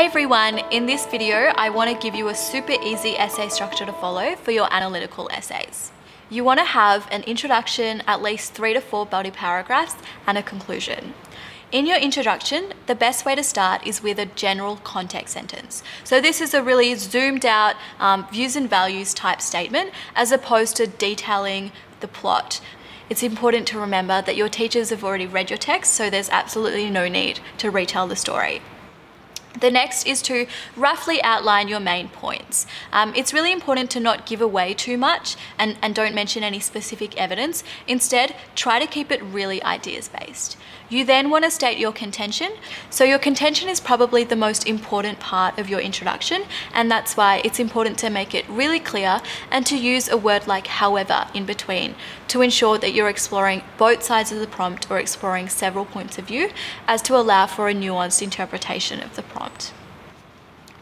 Hey everyone, in this video I want to give you a super easy essay structure to follow for your analytical essays. You want to have an introduction, at least 3 to 4 body paragraphs, and a conclusion. In your introduction, the best way to start is with a general context sentence. So this is a really zoomed out views and values type statement as opposed to detailing the plot. It's important to remember that your teachers have already read your text, so there's absolutely no need to retell the story. The next is to roughly outline your main points. It's really important to not give away too much and don't mention any specific evidence. Instead, try to keep it really ideas-based. You then want to state your contention. So your contention is probably the most important part of your introduction, and that's why it's important to make it really clear and to use a word like however in between to ensure that you're exploring both sides of the prompt or exploring several points of view as to allow for a nuanced interpretation of the prompt.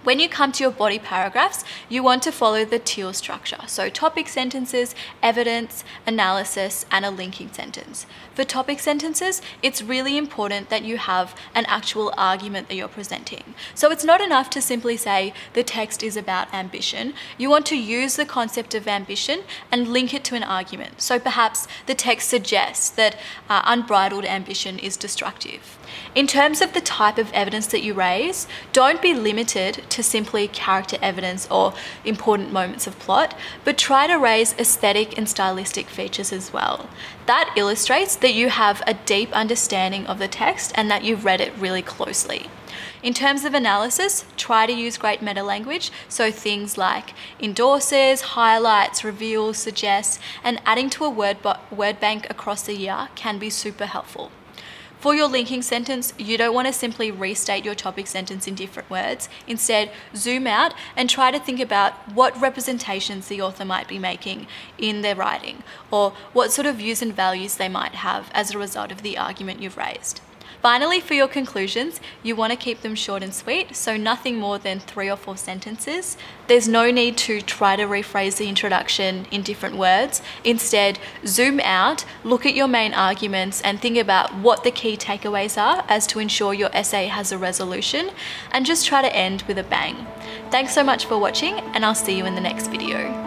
When you come to your body paragraphs, you want to follow the TEAL structure. So topic sentences, evidence, analysis, and a linking sentence. For topic sentences, it's really important that you have an actual argument that you're presenting. So it's not enough to simply say the text is about ambition. You want to use the concept of ambition and link it to an argument. So perhaps the text suggests that unbridled ambition is destructive. In terms of the type of evidence that you raise, don't be limited to simply character evidence or important moments of plot, but try to raise aesthetic and stylistic features as well. That illustrates that you have a deep understanding of the text and that you've read it really closely. In terms of analysis, try to use great meta language, so things like endorses, highlights, reveals, suggests, and adding to a word bank across the year can be super helpful. For your linking sentence, you don't want to simply restate your topic sentence in different words. Instead, zoom out and try to think about what representations the author might be making in their writing, or what sort of views and values they might have as a result of the argument you've raised. Finally, for your conclusions, you want to keep them short and sweet, so nothing more than 3 or 4 sentences. There's no need to try to rephrase the introduction in different words. Instead, zoom out, look at your main arguments, and think about what the key takeaways are as to ensure your essay has a resolution, and just try to end with a bang. Thanks so much for watching, and I'll see you in the next video.